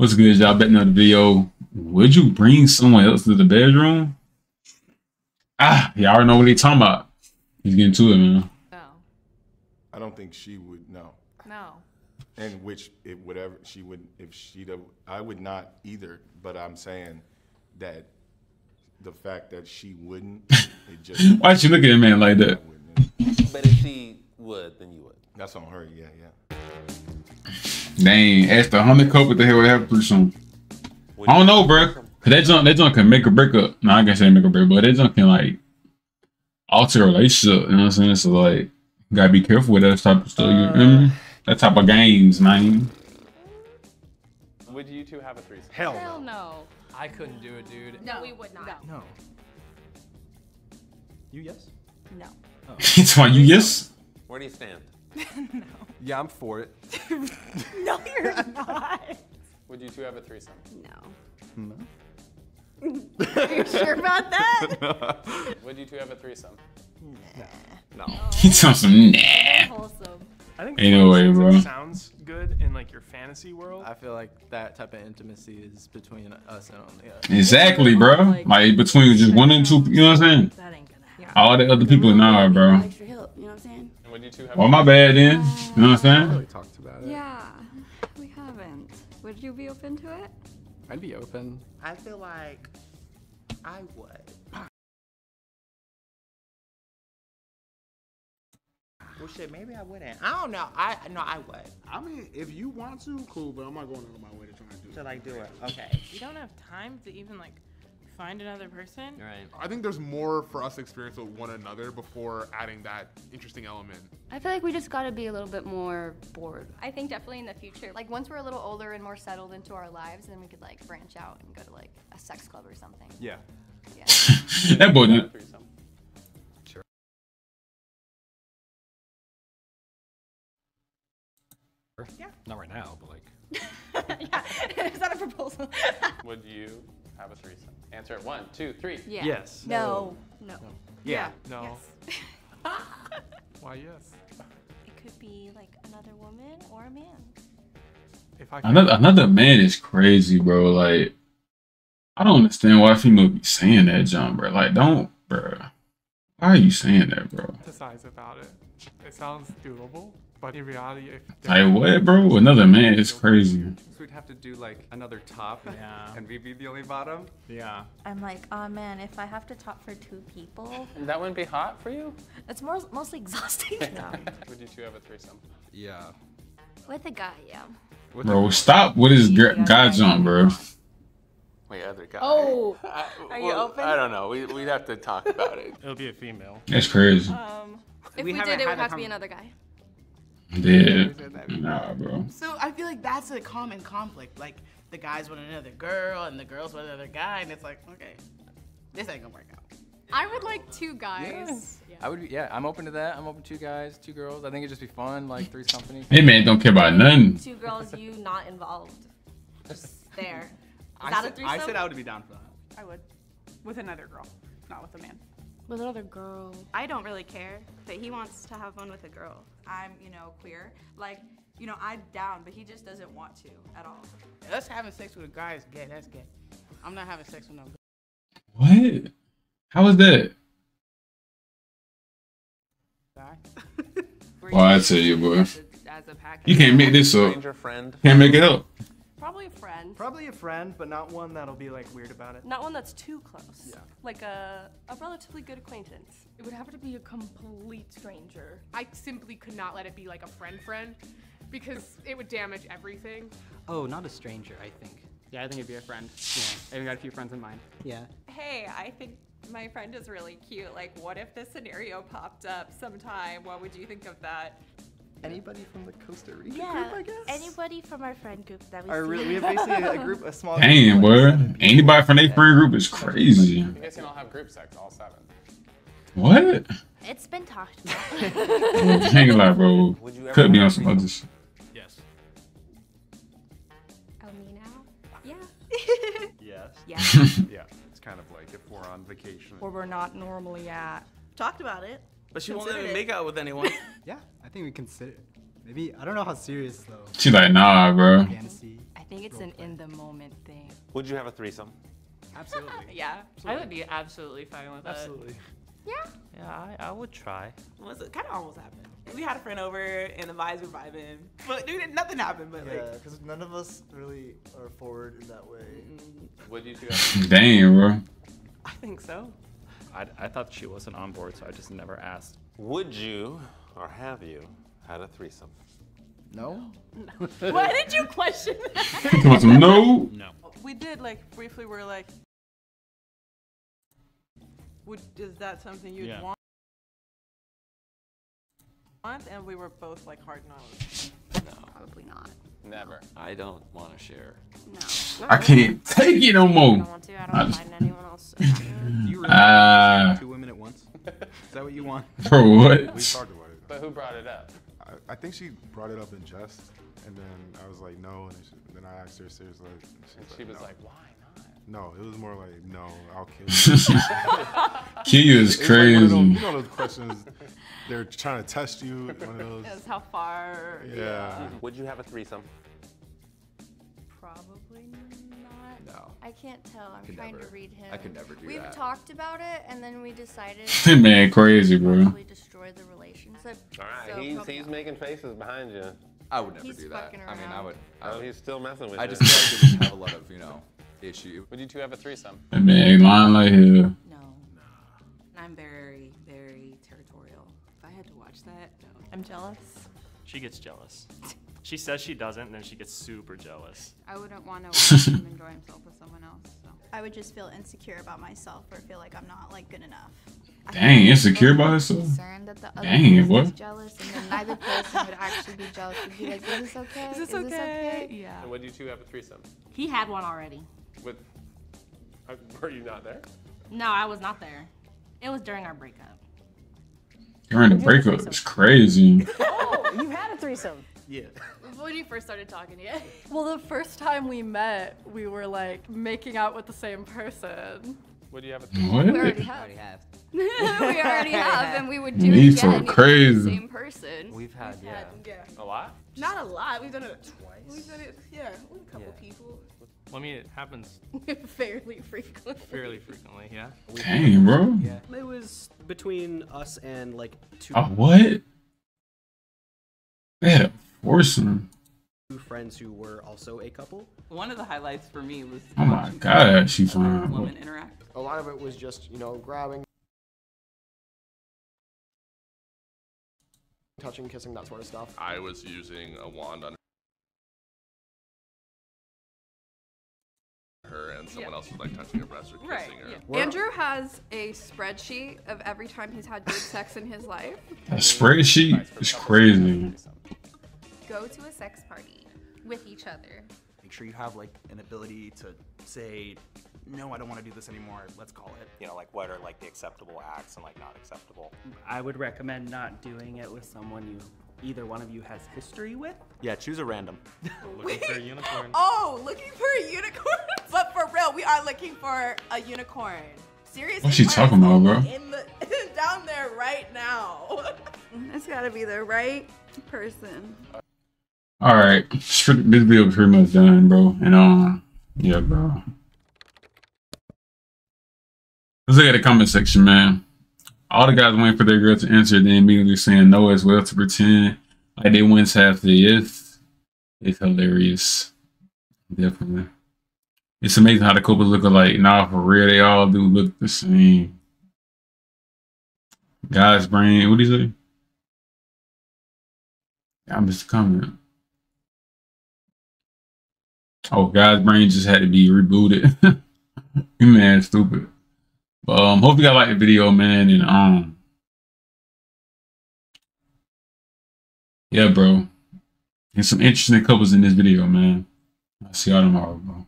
What's good, y'all? Back another video. Would you bring someone else to the bedroom? Y'all already know what he's talking about. He's getting to it, man. No. I don't think she would, no. No. And which, if whatever she would, if she'd have, I would not either, but I'm saying that the fact that she wouldn't, it just. Why'd you look at a man like that? But if she would, then you would. That's on her, yeah, yeah. Dang, ask the honeycomb what the hell would happen pretty soon. I don't know, bro. That junk can make a breakup. No, I can't say make a breakup, but that junk can like alter a relationship. You know what I'm saying? So like, you gotta be careful with that type of stuff. You know? That type of games, man. Would you two have a threesome? Hell no. I couldn't do it, dude. No, we would not. No. You yes? No. Oh. It's why you yes? Where do you stand? No. Yeah, I'm for it. No, you're not. Would you two have a threesome? No. No. Are you sure about that? No. Would you two have a threesome? Nah. No. He sounds some nah. Wholesome. I think ain't no way, bro. Sounds good in like your fantasy world. I feel like that type of intimacy is between us and only us. Exactly, bro. Like between just one and two. You know what I'm saying? That ain't gonna happen. All the other people, nah, bro. You know what I'm saying? Would you two have my bad then. You know what I'm saying? We really talked about it. Yeah, we haven't. Would you be open to it? I'd be open. I feel like I would. Well, shit, maybe I wouldn't. I don't know. I would. I mean, if you want to, cool, but I'm not going out of my way to try and do it. To like do it, okay. You don't have time to even like find another person? Right. I think there's more for us to experience with one another before adding that interesting element. I feel like we just gotta be a little bit more bored. I think definitely in the future, like once we're a little older and more settled into our lives, then we could like branch out and go to like a sex club or something. Yeah. Yeah. That boy. Sure. Yeah. Not right now, but like. Yeah. Is that a proposal? Would you have a threesome? Answer it. 1, 2, 3. Yeah. Yes. No. No. No. Yeah. No. Yes. Why yes? It could be like another woman or a man. If I another man is crazy, bro. Like, I don't understand why female be saying that, John, bro. Like, don't, bro. Why are you saying that, bro? Emphasize about it. It sounds doable, but in reality, like what, bro? Another man is crazy. So we'd have to do like another top, yeah, and we'd be the only bottom. Yeah. I'm like, oh man, if I have to top for two people, that wouldn't be hot for you. It's mostly exhausting. Yeah. Would you two have a threesome? Yeah. With a guy, yeah. Bro, stop with his guy jump, bro. Wait, other guy. Oh, are you open? I don't know. We'd have to talk about it. It'll be a female. That's crazy. If we did, it would have to be another guy. Yeah. Nah, bro. So I feel like that's a common conflict. Like the guys want another girl and the girls want another guy, and it's like, okay, this ain't gonna work out. I would like two guys. Yeah. Yeah. I would. Yeah, I'm open to that. I'm open to two guys, two girls. I think it'd just be fun, like three's company. Hey man, don't care about none. Two girls, you not involved. Just there. I said I would be down for that. I would, with another girl, not with a man. With another girl. I don't really care, but he wants to have fun with a girl. I'm, you know, queer. Like, you know, I'm down, but he just doesn't want to at all. Yeah, us having sex with a guy is gay. That's gay. I'm not having sex with no guy. What? How is that? Well, I tell you, boy. You can't make this up. Can't make it up. Probably a friend. Probably a friend, but not one that'll be like weird about it. Not one that's too close. Yeah. Like a relatively good acquaintance. It would have to be a complete stranger. I simply could not let it be like a friend because it would damage everything. Oh, not a stranger, I think. Yeah, I think it'd be a friend. Yeah. I even got a few friends in mind. Yeah. Hey, I think my friend is really cute. Like, what if this scenario popped up sometime? What would you think of that? Anybody from the Costa Rica group, I guess? Anybody from our friend group that we see. We have basically a group, a small group. Damn, boy. Anybody from their friend group is crazy. You guys can all have group sex, all seven. What? It's been talked about. Hang on, bro. Could be on some others. Yes. Me now? Yeah. Yes. Yeah. Yeah. It's kind of like if we're on vacation. Or we're not normally at. Talked about it. But she won't let me make out with anyone. Yeah, I think we consider it. Maybe, I don't know how serious though. She's like, nah, bro. I think it's an in the moment thing. Would you have a threesome? Absolutely. Yeah. Absolutely. I would be absolutely fine with that. Absolutely. Yeah. Yeah, I would try. Well, it kind of almost happened. We had a friend over and the vibes were vibing, but dude, nothing happened. But yeah, because like, none of us really are forward in that way. Would you two? Damn, bro. I think so. I thought she wasn't on board, so I just never asked. Would you, or have you, had a threesome? No. No. Why did you question that? No. No. We did like briefly. We're like, is that something you'd want? And we were both like hard no's. No. Probably not. Never. I don't want to share. No. I can't take it no more. I don't want to. I don't find anyone else. You really two women at once? Is that what you want? For what? We talked about it. But who brought it up? I think she brought it up in jest, and then I was like no, and then I asked her seriously. And she was like, why not? No, it was more like, no, I'll kill you. Kill you is crazy. Like those, you know those questions, they're trying to test you. One of those. It was how far. Yeah. Would you have a threesome? Probably not. No. I can't tell. I'm trying to read him. I could never do that. We've talked about it, and then we decided. Man, crazy, bro. Probably destroy the relationship. All right, so he's making faces behind you. I would never do that. Around. I mean, I would. He's still messing with you. I just feel like we have a lot of, you know. Issue. Would you two have a threesome? I mean, ain't lying like hell. No. I'm very, very territorial. If I had to watch that, no. I'm jealous. She gets jealous. She says she doesn't, and then she gets super jealous. I wouldn't want to watch him enjoy himself with someone else. So. I would just feel insecure about myself, or feel like I'm not like good enough. Dang, insecure about herself? Concerned that the other person was jealous, and then neither person would actually be jealous. Would be like, is this okay? Is this okay? Is this okay? Yeah. And would you two have a threesome? He had one already. With, were you not there? No, I was not there. It was during our breakup. During the breakup, it's crazy. Oh, you had a threesome. Yeah. When you first started talking, yeah. Well, the first time we met, we were like making out with the same person. What do you have a threesome? What? We already have. And we would do it again. Crazy. With the same person. We've had, yeah. A lot? Not a lot. We've done it twice. We've done it, yeah, with a couple people. I mean, it happens fairly frequently. Fairly frequently, yeah. Dang, bro. Yeah. It was between us and like two. What? They had a foursome. Two friends who were also a couple. One of the highlights for me was. Oh my God, she's fine. Women interact. A lot of it was just, you know, grabbing, touching, kissing, that sort of stuff. I was using a wand on her, and someone else was like touching her breast or kissing her. Yeah. Andrew has a spreadsheet of every time he's had good sex in his life. A spreadsheet is crazy. Go to a sex party with each other. Make sure you have like an ability to say, no, I don't want to do this anymore. Let's call it. You know, like what are like the acceptable acts and like not acceptable. I would recommend not doing it with someone you either one of you has history with. Yeah, choose a random. Looking for a unicorn. Oh, looking for a unicorn? But for real, we are looking for a unicorn. Seriously? What's she talking about, bro? Down there right now. It's gotta be the right person. All right, this video is pretty much done, bro. And yeah, bro. Let's look at the comment section, man. All the guys waiting for their girl to answer, then immediately saying no as well to pretend like they once have the yes. It's hilarious. Definitely. It's amazing how the couples look alike. Nah, for real, they all do look the same. Guys' brain, what do you say? I missed a comment. Oh, guys' brain just had to be rebooted. You man, stupid. Hope you guys like the video, man, and yeah, bro, there's some interesting couples in this video, man. I'll see y'all tomorrow, bro.